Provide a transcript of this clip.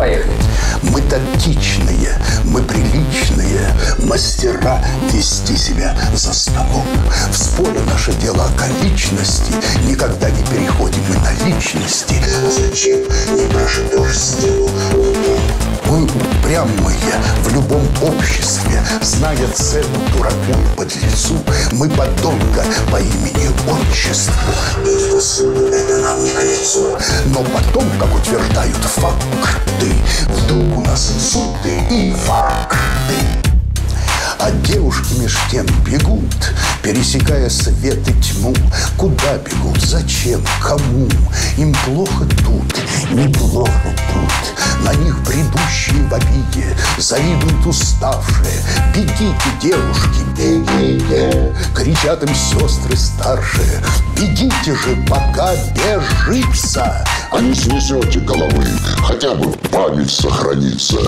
Поехали. Мы тактичные, мы приличные, мастера вести себя за столом. В споре наше дело о личности, никогда не переходим мы на личности. Зачем не прошедешь стену? Мы упрямые в любом обществе, зная цену дураку и подлецу, мы подонка по имени отчеству. Но потом, как утверждают факты, вдруг у нас суды и факты. А девушки меж тем бегут, пересекая свет и тьму. Куда бегут, зачем, кому? Им плохо тут, неплохо тут. На них бредущие в обиде завидуют уставшие. Бегите, девушки, бегите, кричат им сестры старшие. Бегите же, пока бежится. А не снесете головы, хотя бы память сохранится.